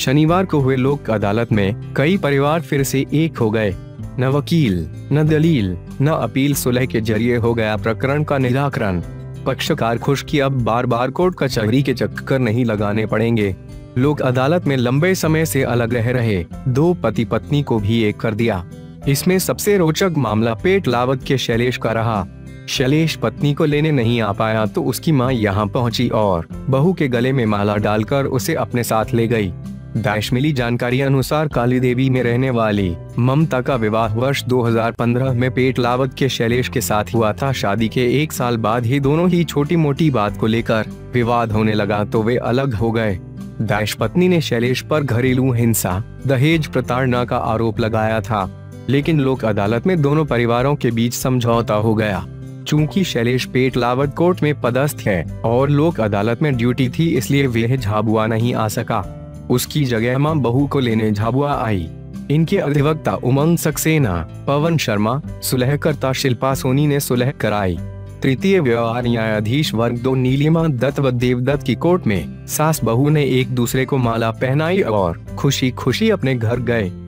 शनिवार को हुए लोक अदालत में कई परिवार फिर से एक हो गए। न वकील, न दलील, न अपील, सुलह के जरिए हो गया प्रकरण का निराकरण। पक्षकार खुश कि अब बार बार कोर्ट कचहरी के चक्कर नहीं लगाने पड़ेंगे। लोक अदालत में लंबे समय से अलग रह रहे दो पति पत्नी को भी एक कर दिया। इसमें सबसे रोचक मामला पेटलावत के शैलेश का रहा। शैलेश पत्नी को लेने नहीं आ पाया तो उसकी मां यहां पहुंची और बहू के गले में माला डालकर उसे अपने साथ ले गई। दाइश मिली जानकारी अनुसार कालीदेवी में रहने वाली ममता का विवाह वर्ष 2015 में पेटलावत के शैलेश के साथ हुआ था। शादी के एक साल बाद ही दोनों ही छोटी मोटी बात को लेकर विवाद होने लगा तो वे अलग हो गए। दाइश पत्नी ने शैलेश पर घरेलू हिंसा, दहेज, प्रताड़ना का आरोप लगाया था, लेकिन लोक अदालत में दोनों परिवारों के बीच समझौता हो गया। चूंकि शैलेश पेटलावत कोर्ट में पदस्थ है और लोक अदालत में ड्यूटी थी, इसलिए वह झाबुआ नहीं आ सका। उसकी जगह मां बहू को लेने झाबुआ आई। इनके अधिवक्ता उमंग सक्सेना, पवन शर्मा, सुलहकर्ता शिल्पा सोनी ने सुलह कराई। तृतीय व्यवहार न्यायाधीश वर्ग 2 नीलिमा दत्त व देवदत्त की कोर्ट में सास बहू ने एक दूसरे को माला पहनाई और खुशी खुशी अपने घर गए।